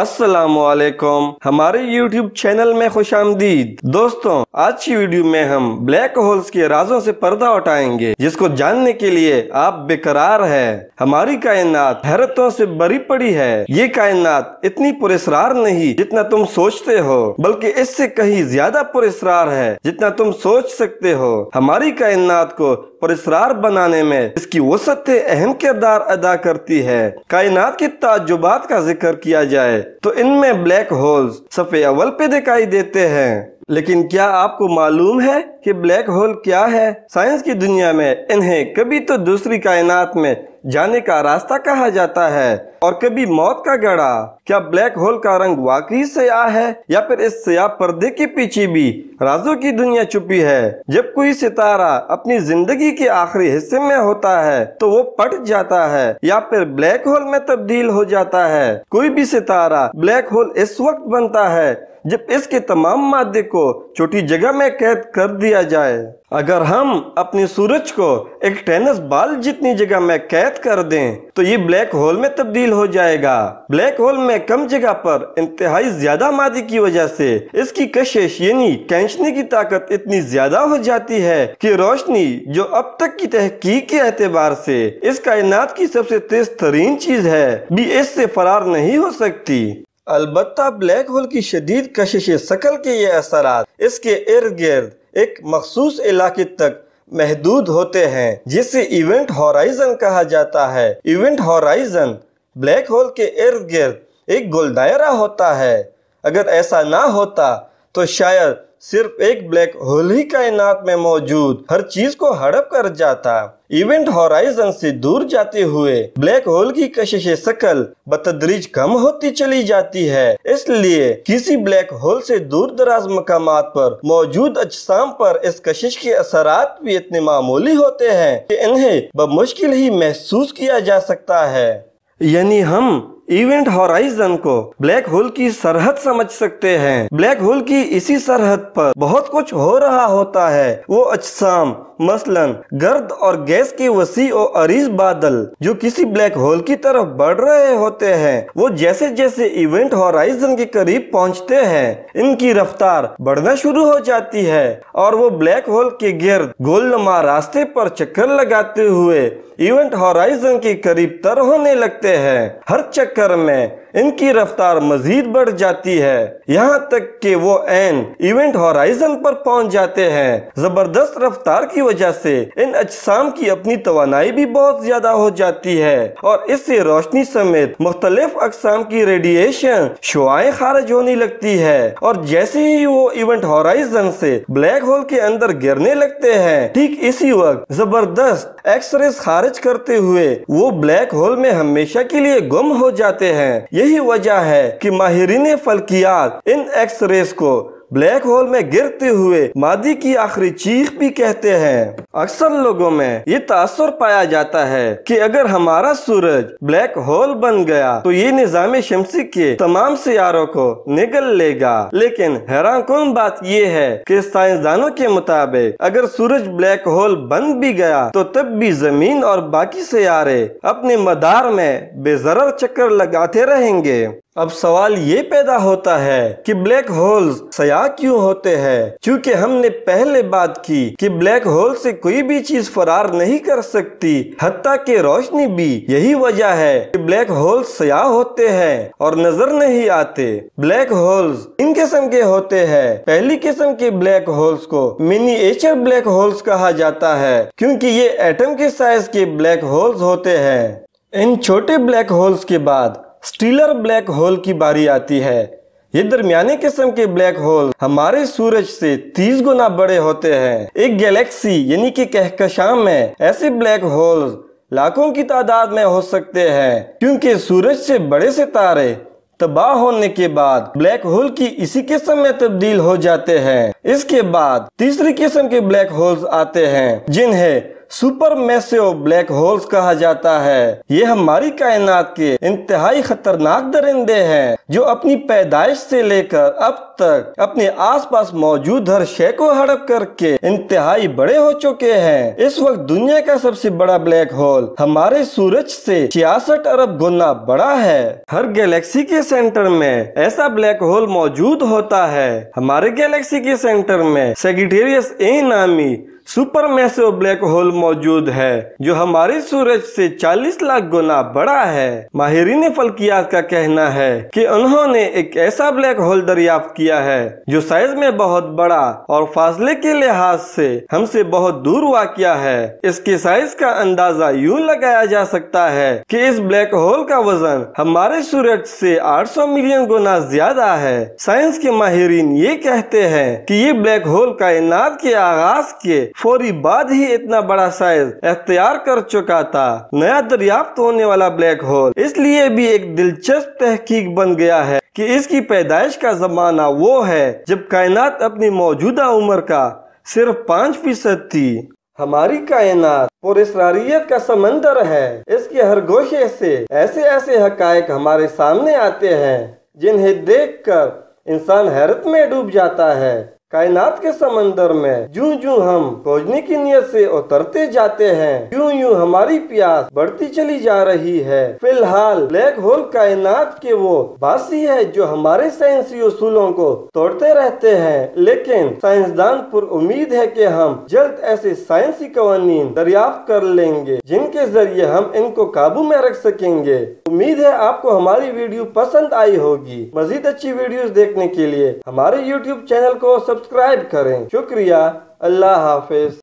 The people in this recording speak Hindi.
अस्सलामुअलैकुम, हमारे YouTube चैनल में खुशामदीद। दोस्तों, आज की वीडियो में हम ब्लैक होल्स के राजों से पर्दा उठाएंगे, जिसको जानने के लिए आप बेकरार है। हमारी कायनात हैरतों से भरी पड़ी है। ये कायनात इतनी पुरअसरार नहीं जितना तुम सोचते हो, बल्कि इससे कहीं ज्यादा पुरअसरार है जितना तुम सोच सकते हो। हमारी कायनात को पुरअसरार बनाने में इसकी वसअत अहम किरदार अदा करती है। कायनात के ताजुबात का जिक्र किया जाए तो इनमें ब्लैक होल्स सफ़े अव्वल पे दिखाई देते हैं। लेकिन क्या आपको मालूम है कि ब्लैक होल क्या है? साइंस की दुनिया में इन्हें कभी तो दूसरी कायनात में जाने का रास्ता कहा जाता है और कभी मौत का गड़ा। क्या ब्लैक होल का रंग वाकई स्याह है या फिर इस स्याह पर्दे के पीछे भी राजों की दुनिया छुपी है? जब कोई सितारा अपनी जिंदगी के आखिरी हिस्से में होता है तो वो फट जाता है या फिर ब्लैक होल में तब्दील हो जाता है। कोई भी सितारा ब्लैक होल इस वक्त बनता है जब इसके तमाम मादे को छोटी जगह में कैद कर दिया जाए। अगर हम अपनी सूरज को एक टेनिस बॉल जितनी जगह में कैद कर दें तो ये ब्लैक होल में तब्दील हो जाएगा। ब्लैक होल में कम जगह पर इंतहाई ज्यादा मादे की वजह से इसकी कशिश यानी खींचने की ताकत इतनी ज्यादा हो जाती है कि रोशनी, जो अब तक की तहकीक के एतबार से इस कायनात की सबसे तेज तरीन चीज है, भी इससे फरार नहीं हो सकती। अलबत्ता ब्लैक होल की शदीद कशिश सकल के ये असरात इसके इर्द गिर्द एक मखसूस इलाके तक महदूद होते हैं, जिसे इवेंट हॉराइजन कहा जाता है। इवेंट हॉराइजन ब्लैक होल के इर्द गिर्द एक गोल दायरा होता है। अगर ऐसा ना होता तो शायद सिर्फ एक ब्लैक होल ही कायनात में मौजूद हर चीज को हड़प कर जाता। इवेंट हॉराइजन से दूर जाते हुए ब्लैक होल की कशिश शकल बतदरीज कम होती चली जाती है। इसलिए किसी ब्लैक होल से दूर दराज मकामात पर मौजूद अजसाम पर इस कशिश के असरात भी इतने मामूली होते हैं कि इन्हें बमुश्किल ही महसूस किया जा सकता है। यानी हम इवेंट हॉराइजन को ब्लैक होल की सरहद समझ सकते हैं। ब्लैक होल की इसी सरहद पर बहुत कुछ हो रहा होता है। वो अजसाम मसलन गर्द और गैस के वसी और अरीज बादल जो किसी ब्लैक होल की तरफ बढ़ रहे होते हैं, वो जैसे जैसे इवेंट हॉराइजन के करीब पहुंचते हैं इनकी रफ्तार बढ़ना शुरू हो जाती है और वो ब्लैक होल के गिर्द गोलनुमा रास्ते पर चक्कर लगाते हुए इवेंट हॉराइजन के करीब तर होने लगते हैं। हर चक्कर में इनकी रफ्तार मजीद बढ़ जाती है, यहाँ तक कि वो एन इवेंट हॉराइजन पर पहुँच जाते हैं। जबरदस्त रफ्तार की वजह से इन अजसाम की अपनी तवानाई भी बहुत ज्यादा हो जाती है और इससे रोशनी समेत मुख्तलिफ अकसाम की रेडिएशन शुआएं खारिज होने लगती है और जैसे ही वो इवेंट हॉराइजन से ब्लैक होल के अंदर गिरने लगते हैं, ठीक इसी वक्त जबरदस्त एक्सरेज खारिज करते हुए वो ब्लैक होल में हमेशा के लिए गुम हो जाते हैं। यही वजह है कि माहिरीन फल्कियात इन एक्सरेज को ब्लैक होल में गिरते हुए मादी की आखिरी चीख भी कहते हैं। अक्सर लोगों में ये तासुर पाया जाता है कि अगर हमारा सूरज ब्लैक होल बन गया तो ये निजामे शमसी के तमाम सियारों को निगल लेगा। लेकिन हैरानकुन बात ये है कि साइंसदानों के मुताबिक अगर सूरज ब्लैक होल बन भी गया तो तब भी जमीन और बाकी सियारे अपने मदार में बेजरर चक्कर लगाते रहेंगे। अब सवाल ये पैदा होता है कि ब्लैक होल्स सयाह क्यों होते हैं? क्योंकि हमने पहले बात की कि ब्लैक होल से कोई भी चीज फरार नहीं कर सकती, हत्ता कि रोशनी भी। यही वजह है कि ब्लैक होल्स सयाह होते हैं और नजर नहीं आते। ब्लैक होल्स तीन किस्म के होते हैं। पहली किस्म के ब्लैक होल्स को मिनिएचर ब्लैक होल्स कहा जाता है, क्योंकि ये एटम के साइज के ब्लैक होल्स होते हैं। इन छोटे ब्लैक होल्स के बाद स्टीलर ब्लैक होल की बारी आती है। ये दरमियाने किस्म के ब्लैक होल हमारे सूरज से 30 गुना बड़े होते हैं। एक गैलेक्सी यानी कि कहकशां में ऐसे ब्लैक होल्स लाखों की तादाद में हो सकते हैं, क्योंकि सूरज से बड़े सितारे तबाह होने के बाद ब्लैक होल की इसी किस्म में तब्दील हो जाते हैं। इसके बाद तीसरी किस्म के ब्लैक होल्स आते हैं जिन्हें सुपर मैसिव ब्लैक होल्स कहा जाता है। ये हमारी कायनात के इंतहाई खतरनाक दरिंदे हैं जो अपनी पैदाइश से लेकर अब तक अपने आसपास मौजूद हर शे को हड़प करके इंतहाई बड़े हो चुके हैं। इस वक्त दुनिया का सबसे बड़ा ब्लैक होल हमारे सूरज से 66 अरब गुना बड़ा है। हर गैलेक्सी के सेंटर में ऐसा ब्लैक होल मौजूद होता है। हमारे गैलेक्सी के सेंटर में सैगिटेरियस ए नामी सुपर मैसिव ब्लैक होल मौजूद है जो हमारे सूरज से 40 लाख गुना बड़ा है। माहिरीन फल्कियात का कहना है कि उन्होंने एक ऐसा ब्लैक होल दरियाफ्त किया है जो साइज में बहुत बड़ा और फासले के लिहाज से हमसे बहुत दूर वाक़िया है। इसके साइज का अंदाजा यूं लगाया जा सकता है कि इस ब्लैक होल का वजन हमारे सूरज से 800 मिलियन गुना ज्यादा है। साइंस के माहिरीन ये कहते हैं कि ये ब्लैक होल कायनात के आगाज के फौरी बाद ही इतना बड़ा साइज अख्तियार कर चुका था। नया दरियाफ्त होने वाला ब्लैक होल इसलिए भी एक दिलचस्प तहकीक बन गया है कि इसकी पैदाइश का जमाना वो है जब कायनात अपनी मौजूदा उम्र का सिर्फ 5% थी। हमारी कायनात पुरअसरारियत का समंदर है। इसके हर गोशे से ऐसे ऐसे हकायक हमारे सामने आते हैं जिन्हें देख कर इंसान हैरत में डूब जाता है। कायनात के समंदर में जूं जूं हम खोजने की नियत से उतरते जाते हैं यूं यूं हमारी प्यास बढ़ती चली जा रही है। फिलहाल ब्लैक होल कायनात के वो बासी है जो हमारे साइंसी उसूलों को तोड़ते रहते हैं, लेकिन साइंसदान पुर उम्मीद है कि हम जल्द ऐसे साइंसी कवानीन दरियाफ्त कर लेंगे जिनके जरिए हम इनको काबू में रख सकेंगे। उम्मीद है आपको हमारी वीडियो पसंद आई होगी। मजीद अच्छी वीडियो देखने के लिए हमारे YouTube चैनल को सब्सक्राइब करें। शुक्रिया। अल्लाह हाफिज।